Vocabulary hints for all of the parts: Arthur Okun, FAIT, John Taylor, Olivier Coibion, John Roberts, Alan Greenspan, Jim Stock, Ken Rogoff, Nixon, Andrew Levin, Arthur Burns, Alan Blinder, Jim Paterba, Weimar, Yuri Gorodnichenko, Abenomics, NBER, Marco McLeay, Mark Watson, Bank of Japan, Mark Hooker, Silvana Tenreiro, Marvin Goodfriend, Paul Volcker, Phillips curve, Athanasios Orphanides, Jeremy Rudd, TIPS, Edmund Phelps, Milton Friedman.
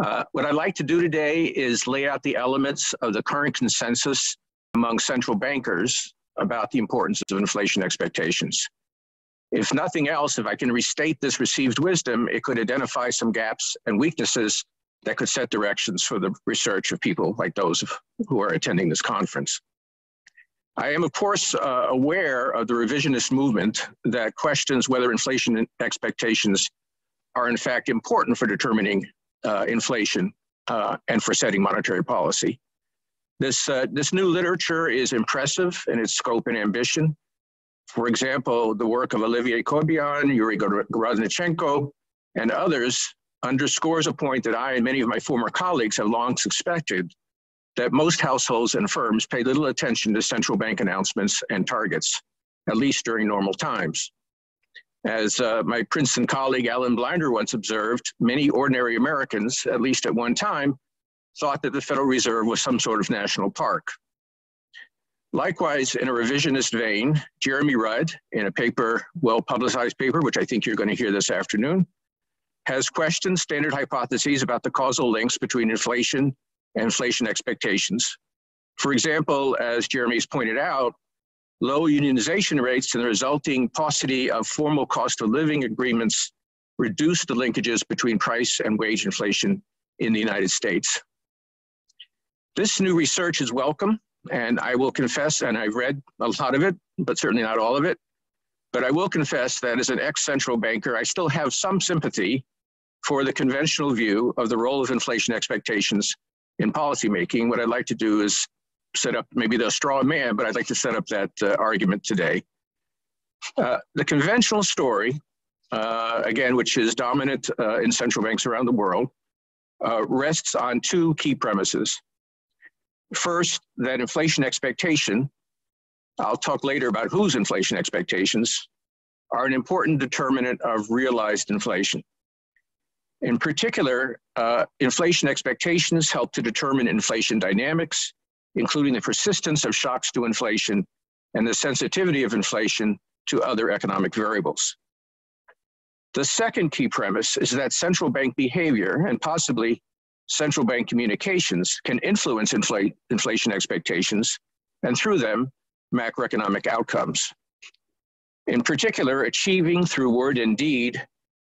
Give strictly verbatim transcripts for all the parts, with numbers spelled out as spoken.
Uh, what I'd like to do today is lay out the elements of the current consensus among central bankers about the importance of inflation expectations. If nothing else, if I can restate this received wisdom, it could identify some gaps and weaknesses that could set directions for the research of people like those who are attending this conference. I am, of course, uh, aware of the revisionist movement that questions whether inflation expectations are in fact important for determining uh, inflation uh, and for setting monetary policy. This, uh, this new literature is impressive in its scope and ambition. For example, the work of Olivier Coibion, Yuri Gorodnichenko, and others underscores a point that I and many of my former colleagues have long suspected, that most households and firms pay little attention to central bank announcements and targets, at least during normal times. As uh, my Princeton colleague Alan Blinder once observed, many ordinary Americans, at least at one time, thought that the Federal Reserve was some sort of national park. Likewise, in a revisionist vein, Jeremy Rudd, in a paper, well-publicized paper, which I think you're going to hear this afternoon, has questioned standard hypotheses about the causal links between inflation and inflation expectations. For example, as Jeremy's pointed out, low unionization rates and the resulting paucity of formal cost of living agreements reduce the linkages between price and wage inflation in the United States. This new research is welcome, and I will confess, and I've read a lot of it, but certainly not all of it, but I will confess that as an ex-central banker, I still have some sympathy for the conventional view of the role of inflation expectations in policymaking. What I'd like to do is set up maybe the straw man, but I'd like to set up that uh, argument today. Uh, the conventional story, uh, again, which is dominant uh, in central banks around the world, uh, rests on two key premises. First, that inflation expectation, I'll talk later about whose inflation expectations, are an important determinant of realized inflation. In particular, uh, inflation expectations help to determine inflation dynamics, including the persistence of shocks to inflation and the sensitivity of inflation to other economic variables. The second key premise is that central bank behavior and possibly central bank communications can influence infl- inflation expectations and through them, macroeconomic outcomes. In particular, achieving through word and deed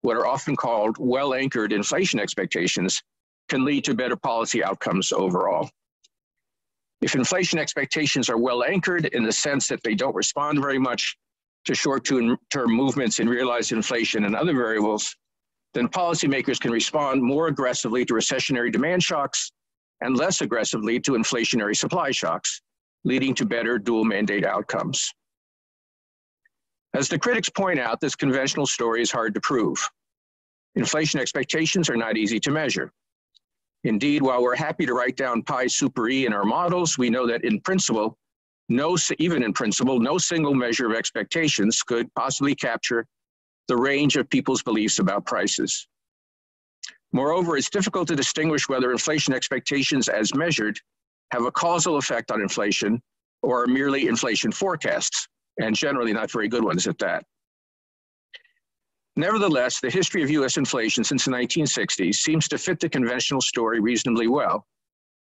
what are often called well-anchored inflation expectations can lead to better policy outcomes overall. If inflation expectations are well-anchored in the sense that they don't respond very much to short-term movements in realized inflation and other variables, then policymakers can respond more aggressively to recessionary demand shocks and less aggressively to inflationary supply shocks, leading to better dual mandate outcomes. As the critics point out, this conventional story is hard to prove. Inflation expectations are not easy to measure. Indeed, while we're happy to write down pi super e in our models, we know that in principle, no, even in principle, no single measure of expectations could possibly capture the range of people's beliefs about prices. Moreover, it's difficult to distinguish whether inflation expectations as measured have a causal effect on inflation or are merely inflation forecasts, and generally not very good ones at that. Nevertheless, the history of U S inflation since the nineteen sixties seems to fit the conventional story reasonably well,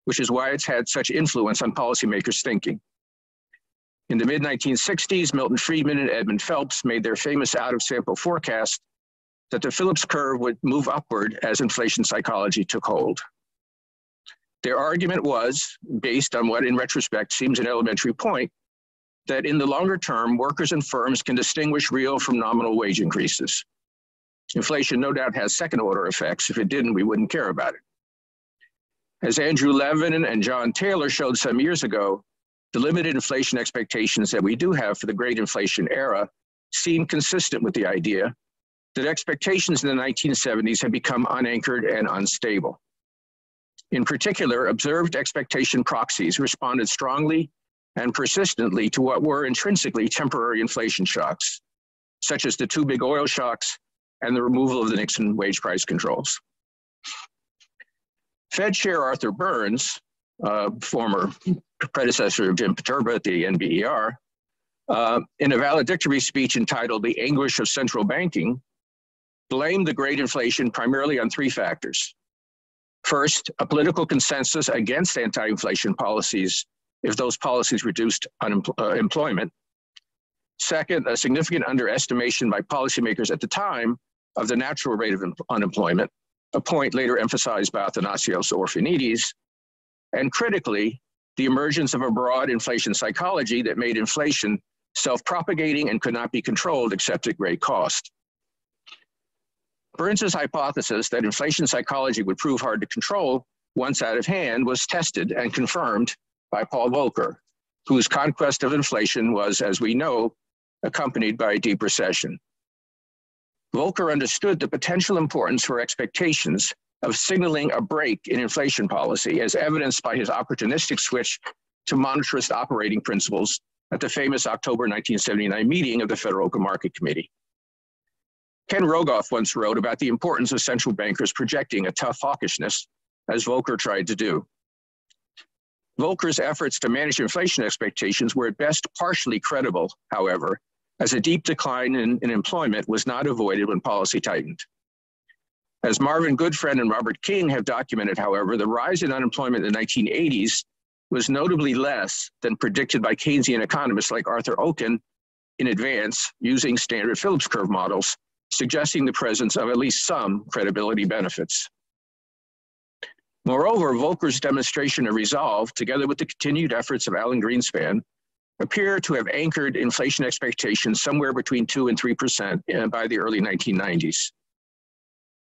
which is why it's had such influence on policymakers' thinking. In the mid nineteen sixties, Milton Friedman and Edmund Phelps made their famous out-of-sample forecast that the Phillips curve would move upward as inflation psychology took hold. Their argument was, based on what in retrospect seems an elementary point, that in the longer term, workers and firms can distinguish real from nominal wage increases. Inflation no doubt has second-order effects. If it didn't, we wouldn't care about it. As Andrew Levin and John Taylor showed some years ago, the limited inflation expectations that we do have for the great inflation era seem consistent with the idea that expectations in the nineteen seventies have become unanchored and unstable. In particular, observed expectation proxies responded strongly and persistently to what were intrinsically temporary inflation shocks, such as the two big oil shocks and the removal of the Nixon wage price controls. Fed Chair Arthur Burns, uh, former predecessor of Jim Paterba at the N B E R, uh, in a valedictory speech entitled "The Anguish of Central Banking," blamed the great inflation primarily on three factors. First, a political consensus against anti-inflation policies if those policies reduced unemployment. Second, a significant underestimation by policymakers at the time of the natural rate of unemployment, a point later emphasized by Athanasios Orphanides. And critically, the emergence of a broad inflation psychology that made inflation self-propagating and could not be controlled except at great cost. Burns's hypothesis that inflation psychology would prove hard to control once out of hand was tested and confirmed by Paul Volcker, whose conquest of inflation was, as we know, accompanied by a deep recession. Volcker understood the potential importance for expectations of signaling a break in inflation policy, as evidenced by his opportunistic switch to monetarist operating principles at the famous October nineteen seventy-nine meeting of the Federal Open Market Committee. Ken Rogoff once wrote about the importance of central bankers projecting a tough hawkishness, as Volcker tried to do. Volcker's efforts to manage inflation expectations were at best partially credible, however, as a deep decline in, in employment was not avoided when policy tightened. As Marvin Goodfriend and Robert King have documented, however, the rise in unemployment in the nineteen eighties was notably less than predicted by Keynesian economists like Arthur Okun in advance using standard Phillips curve models, suggesting the presence of at least some credibility benefits. Moreover, Volcker's demonstration of resolve, together with the continued efforts of Alan Greenspan, appear to have anchored inflation expectations somewhere between two and three percent by the early nineteen nineties.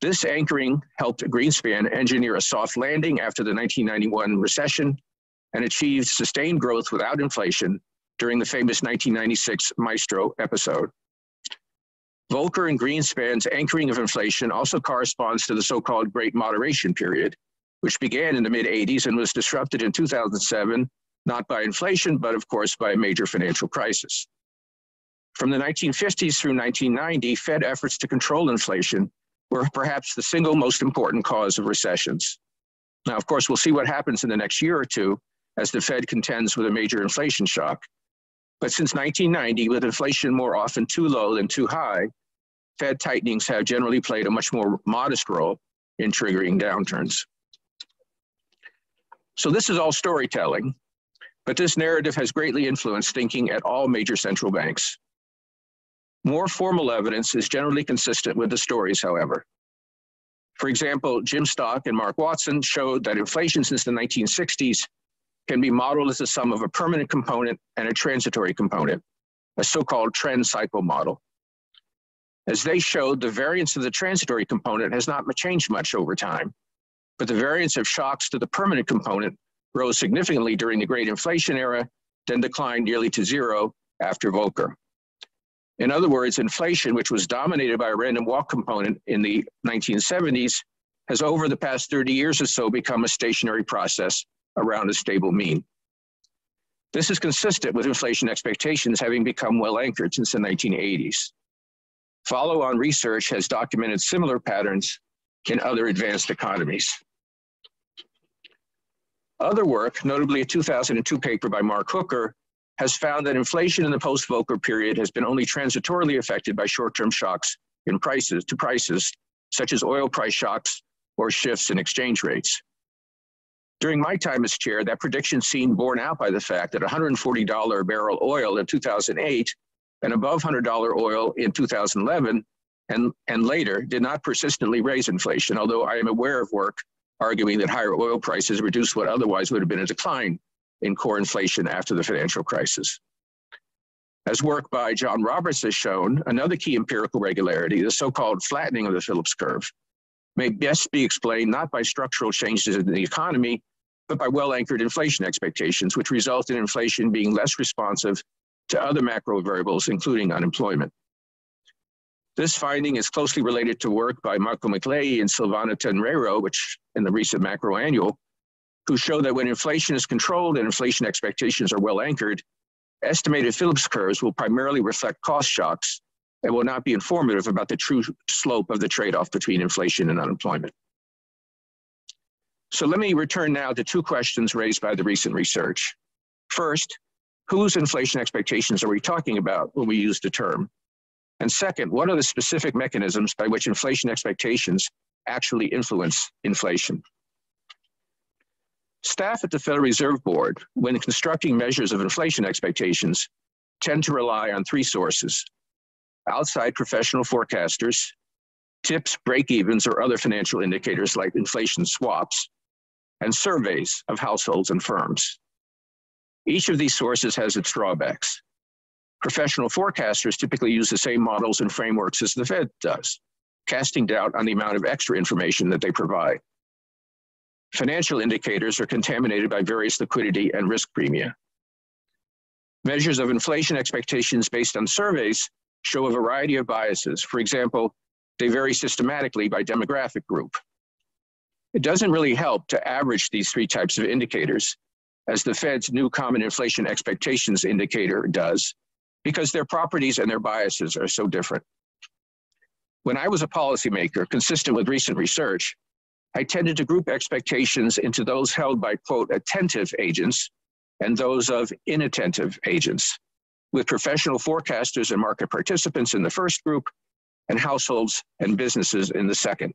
This anchoring helped Greenspan engineer a soft landing after the nineteen ninety-one recession and achieved sustained growth without inflation during the famous nineteen ninety-six Maestro episode. Volcker and Greenspan's anchoring of inflation also corresponds to the so-called Great Moderation period, which began in the mid eighties and was disrupted in two thousand seven, not by inflation, but of course by a major financial crisis. From the nineteen fifties through nineteen ninety, Fed efforts to control inflation were perhaps the single most important cause of recessions. Now, of course, we'll see what happens in the next year or two as the Fed contends with a major inflation shock. But since nineteen ninety, with inflation more often too low than too high, Fed tightenings have generally played a much more modest role in triggering downturns. So this is all storytelling, but this narrative has greatly influenced thinking at all major central banks. More formal evidence is generally consistent with the stories, however. For example, Jim Stock and Mark Watson showed that inflation since the nineteen sixties can be modeled as the sum of a permanent component and a transitory component, a so-called trend cycle model. As they showed, the variance of the transitory component has not changed much over time, but the variance of shocks to the permanent component rose significantly during the Great Inflation era, then declined nearly to zero after Volcker. In other words, inflation, which was dominated by a random walk component in the nineteen seventies, has over the past thirty years or so become a stationary process around a stable mean. This is consistent with inflation expectations having become well anchored since the nineteen eighties. Follow-on research has documented similar patterns in other advanced economies. Other work, notably a two thousand two paper by Mark Hooker, has found that inflation in the post-Volcker period has been only transitorily affected by short-term shocks in prices to prices, such as oil price shocks or shifts in exchange rates. During my time as chair, that prediction seemed borne out by the fact that one hundred forty dollars a barrel oil in two thousand eight and above one hundred dollars oil in two thousand eleven and, and later did not persistently raise inflation, although I am aware of work arguing that higher oil prices reduced what otherwise would have been a decline in core inflation after the financial crisis. As work by John Roberts has shown, another key empirical regularity, the so-called flattening of the Phillips curve, may best be explained not by structural changes in the economy, but by well-anchored inflation expectations, which result in inflation being less responsive to other macro variables, including unemployment. This finding is closely related to work by Marco McLeay and Silvana Tenreiro, which in the recent macro annual, who show that when inflation is controlled and inflation expectations are well anchored, estimated Phillips curves will primarily reflect cost shocks and will not be informative about the true slope of the trade-off between inflation and unemployment. So let me return now to two questions raised by the recent research. First, whose inflation expectations are we talking about when we use the term? And second, what are the specific mechanisms by which inflation expectations actually influence inflation? Staff at the Federal Reserve Board, when constructing measures of inflation expectations, tend to rely on three sources: outside professional forecasters, tips, break-evens, or other financial indicators like inflation swaps, and surveys of households and firms. Each of these sources has its drawbacks. Professional forecasters typically use the same models and frameworks as the Fed does, casting doubt on the amount of extra information that they provide. Financial indicators are contaminated by various liquidity and risk premia. Measures of inflation expectations based on surveys show a variety of biases. For example, they vary systematically by demographic group. It doesn't really help to average these three types of indicators, as the Fed's new Common Inflation Expectations indicator does, because their properties and their biases are so different. When I was a policymaker, consistent with recent research, I tended to group expectations into those held by, quote, attentive agents and those of inattentive agents, with professional forecasters and market participants in the first group and households and businesses in the second.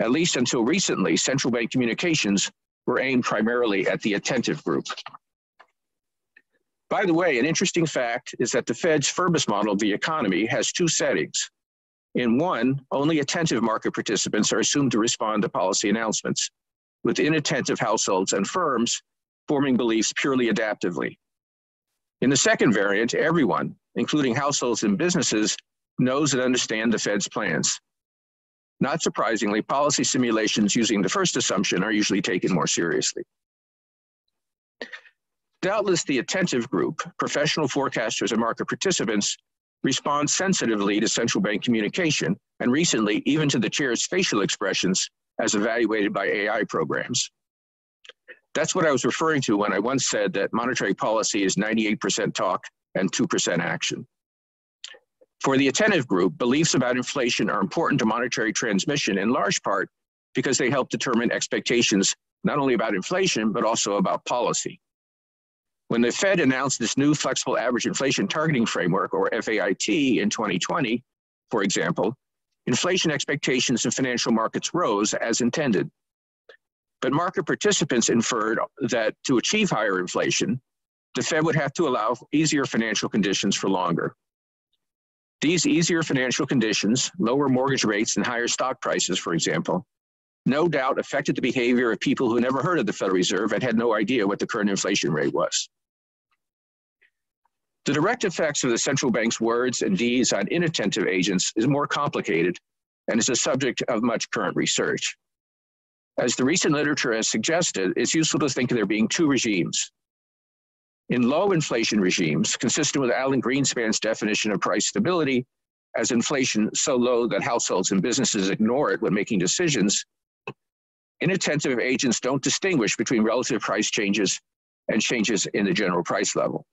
At least until recently, central bank communications were aimed primarily at the attentive group. By the way, an interesting fact is that the Fed's Furbis model of the economy has two settings. In one, only attentive market participants are assumed to respond to policy announcements, with inattentive households and firms forming beliefs purely adaptively. In the second variant, everyone, including households and businesses, knows and understands the Fed's plans. Not surprisingly, policy simulations using the first assumption are usually taken more seriously. Doubtless, the attentive group, professional forecasters and market participants, respond sensitively to central bank communication, and recently even to the chair's facial expressions as evaluated by A I programs. That's what I was referring to when I once said that monetary policy is ninety-eight percent talk and two percent action. For the attentive group, beliefs about inflation are important to monetary transmission in large part because they help determine expectations not only about inflation, but also about policy. When the Fed announced this new Flexible Average Inflation Targeting Framework, or FAIT, in twenty twenty, for example, inflation expectations in financial markets rose as intended. But market participants inferred that to achieve higher inflation, the Fed would have to allow easier financial conditions for longer. These easier financial conditions, lower mortgage rates and higher stock prices, for example, no doubt affected the behavior of people who never heard of the Federal Reserve and had no idea what the current inflation rate was. The direct effects of the central bank's words and deeds on inattentive agents is more complicated and is a subject of much current research. As the recent literature has suggested, it's useful to think of there being two regimes. In low inflation regimes, consistent with Alan Greenspan's definition of price stability as inflation so low that households and businesses ignore it when making decisions, inattentive agents don't distinguish between relative price changes and changes in the general price level.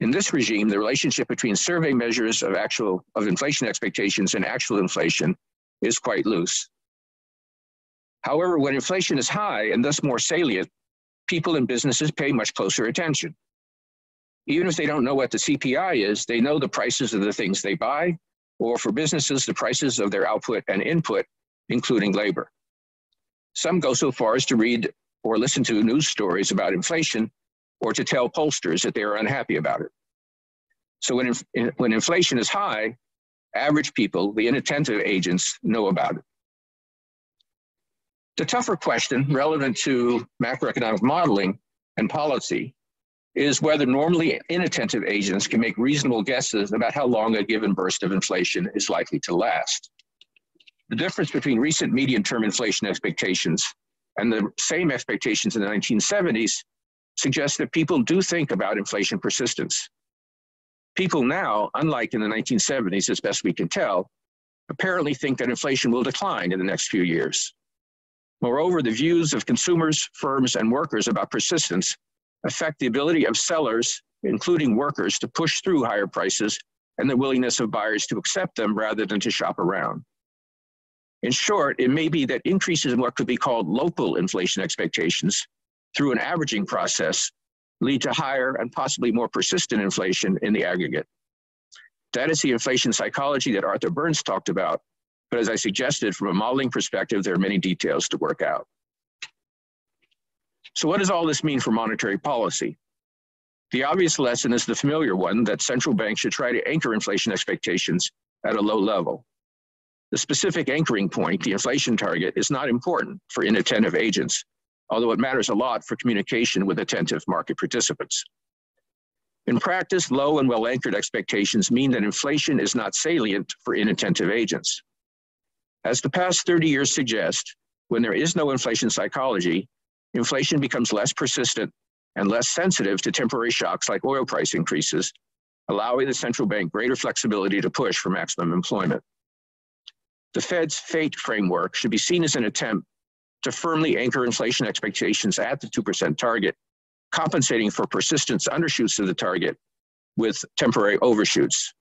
In this regime, the relationship between survey measures of actual of inflation expectations and actual inflation is quite loose. However, when inflation is high and thus more salient, people and businesses pay much closer attention. Even if they don't know what the C P I is, they know the prices of the things they buy, or for businesses, the prices of their output and input, including labor. Some go so far as to read or listen to news stories about inflation, or to tell pollsters that they are unhappy about it. So when, inf- when inflation is high, average people, the inattentive agents, know about it. The tougher question relevant to macroeconomic modeling and policy is whether normally inattentive agents can make reasonable guesses about how long a given burst of inflation is likely to last. The difference between recent medium-term inflation expectations and the same expectations in the nineteen seventies suggests that people do think about inflation persistence. People now, unlike in the nineteen seventies, as best we can tell, apparently think that inflation will decline in the next few years. Moreover, the views of consumers, firms, and workers about persistence affect the ability of sellers, including workers, to push through higher prices and the willingness of buyers to accept them rather than to shop around. In short, it may be that increases in what could be called local inflation expectations through an averaging process lead to higher and possibly more persistent inflation in the aggregate. That is the inflation psychology that Arthur Burns talked about, but as I suggested, from a modeling perspective, there are many details to work out. So what does all this mean for monetary policy? The obvious lesson is the familiar one, that central banks should try to anchor inflation expectations at a low level. The specific anchoring point, the inflation target, is not important for inattentive agents, although it matters a lot for communication with attentive market participants. In practice, low and well-anchored expectations mean that inflation is not salient for inattentive agents. As the past thirty years suggest, when there is no inflation psychology, inflation becomes less persistent and less sensitive to temporary shocks like oil price increases, allowing the central bank greater flexibility to push for maximum employment. The Fed's FAIT framework should be seen as an attempt to firmly anchor inflation expectations at the two percent target, compensating for persistent undershoots of the target with temporary overshoots.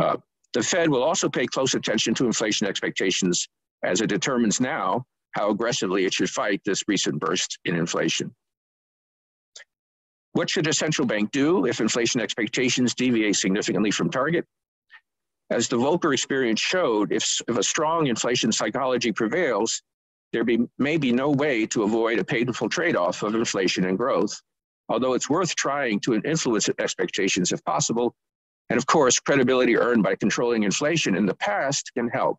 Uh, the Fed will also pay close attention to inflation expectations as it determines now how aggressively it should fight this recent burst in inflation. What should a central bank do if inflation expectations deviate significantly from target? As the Volcker experience showed, if, if a strong inflation psychology prevails, there be, may be no way to avoid a painful trade-off of inflation and growth, although it's worth trying to influence expectations if possible. And of course, credibility earned by controlling inflation in the past can help.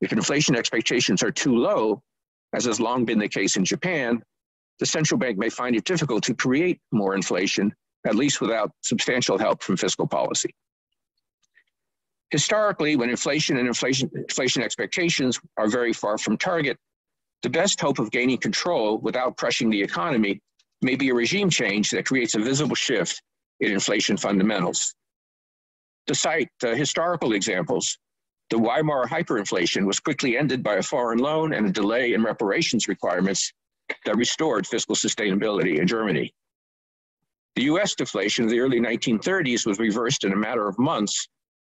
If inflation expectations are too low, as has long been the case in Japan, the central bank may find it difficult to create more inflation, at least without substantial help from fiscal policy. Historically, when inflation and inflation, inflation expectations are very far from target, the best hope of gaining control without crushing the economy may be a regime change that creates a visible shift in inflation fundamentals. To cite uh, historical examples, the Weimar hyperinflation was quickly ended by a foreign loan and a delay in reparations requirements that restored fiscal sustainability in Germany. The U S deflation of the early nineteen thirties was reversed in a matter of months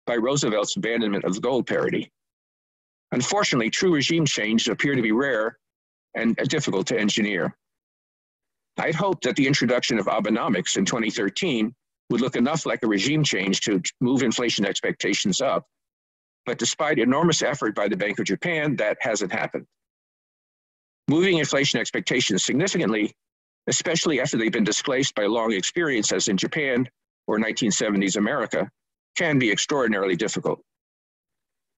by Roosevelt's abandonment of the gold parity. Unfortunately, true regime changes appear to be rare and difficult to engineer. I'd hoped that the introduction of Abenomics in twenty thirteen would look enough like a regime change to move inflation expectations up, but despite enormous effort by the Bank of Japan, that hasn't happened. Moving inflation expectations significantly, especially after they've been displaced by long experience as in Japan or nineteen seventies America, can be extraordinarily difficult.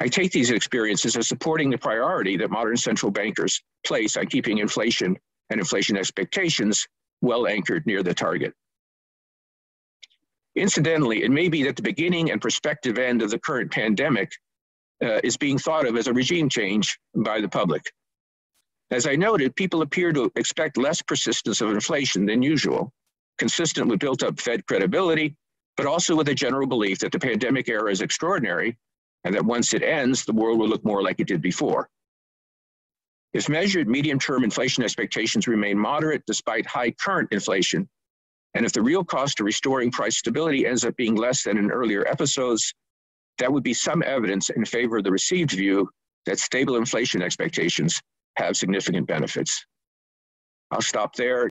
I take these experiences as supporting the priority that modern central bankers place on keeping inflation and inflation expectations well anchored near the target. Incidentally, it may be that the beginning and prospective end of the current pandemic uh, is being thought of as a regime change by the public. As I noted, people appear to expect less persistence of inflation than usual, consistent with built-up Fed credibility, but also with a general belief that the pandemic era is extraordinary and that once it ends, the world will look more like it did before. If measured, medium-term inflation expectations remain moderate despite high current inflation, and if the real cost of restoring price stability ends up being less than in earlier episodes, that would be some evidence in favor of the received view that stable inflation expectations have significant benefits. I'll stop there.